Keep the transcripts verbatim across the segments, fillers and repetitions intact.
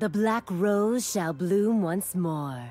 The black rose shall bloom once more.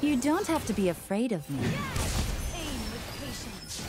You don't have to be afraid of me. Yes! Aim with patience.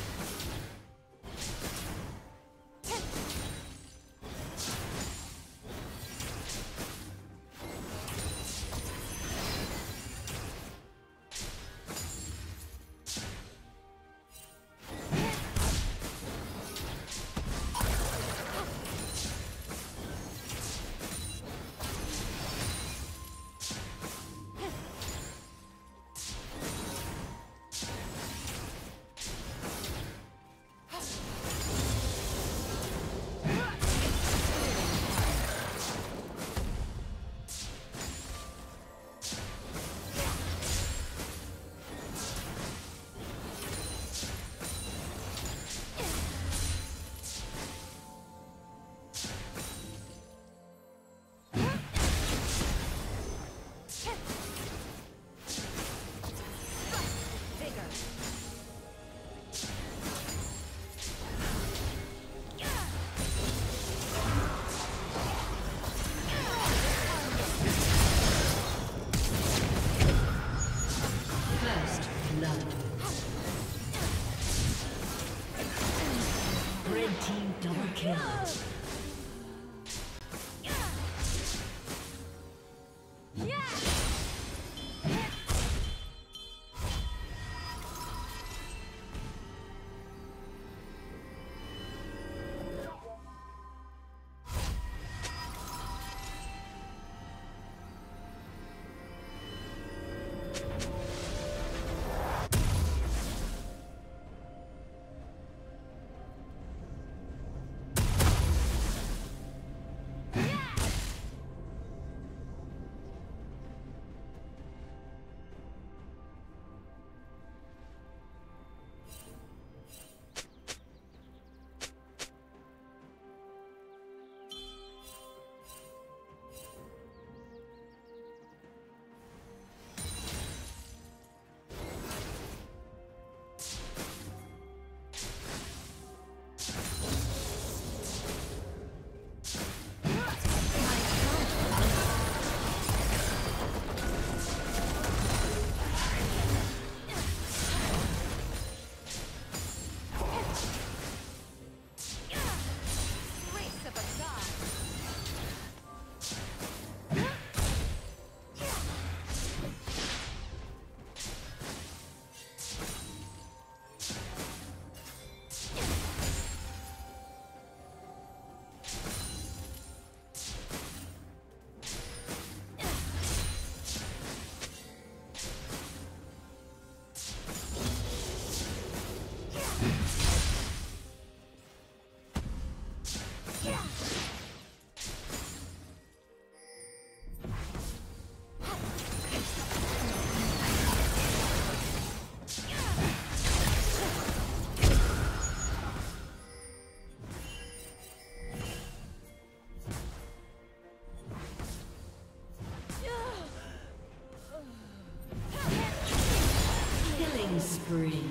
Spree.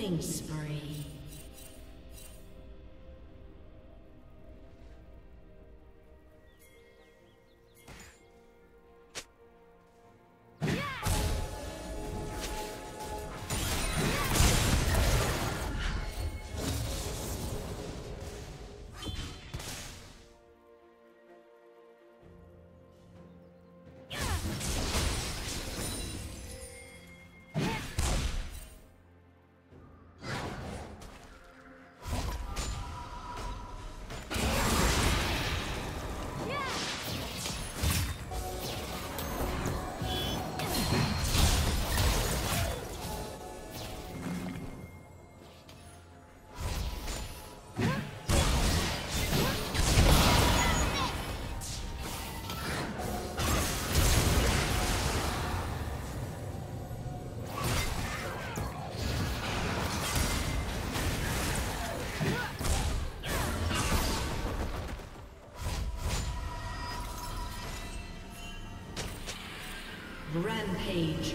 Killing spree. Rampage.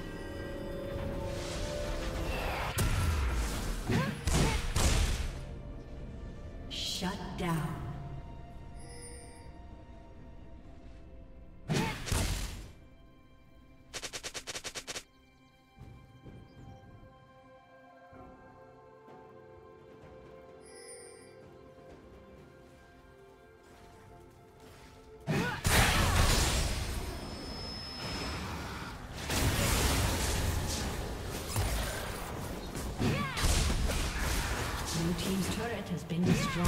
Shut down. Team's turret has been destroyed.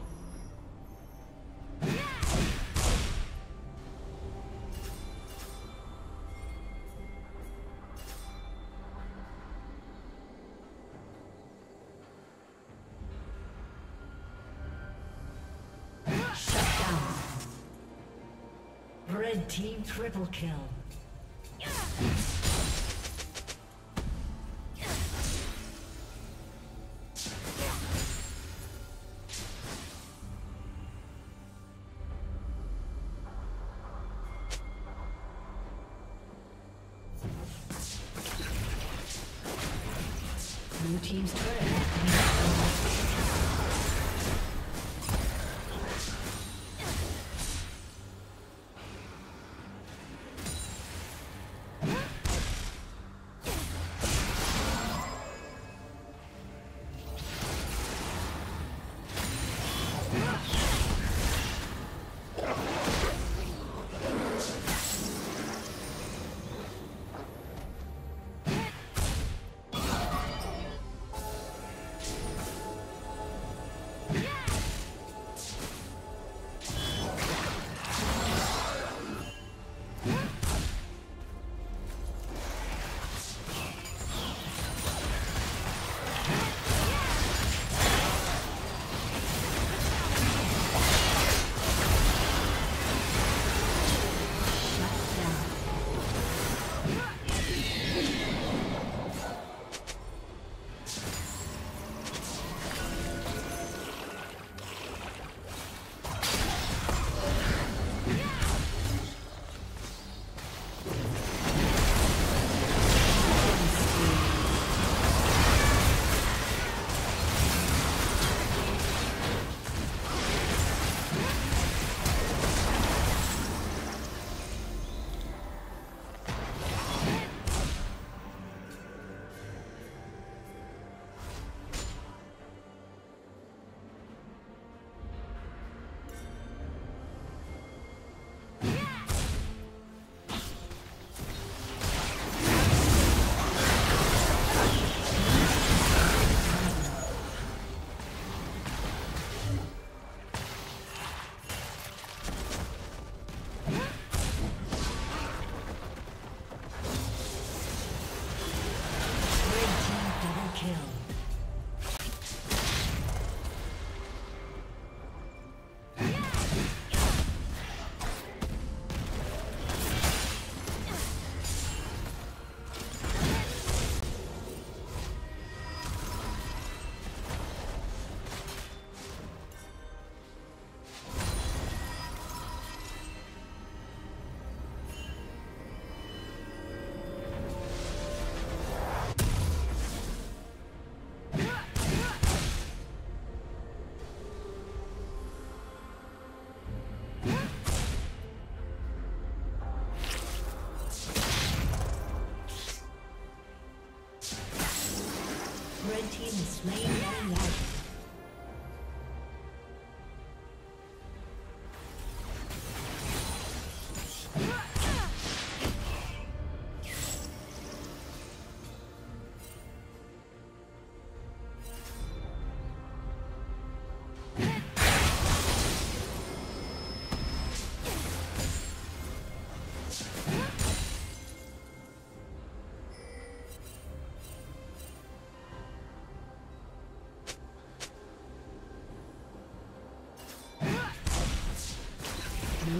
Red team triple kill. Blue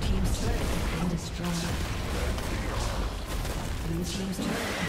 team's turret has been destroyed. Blue team's turret has been destroyed. Blue team's turret.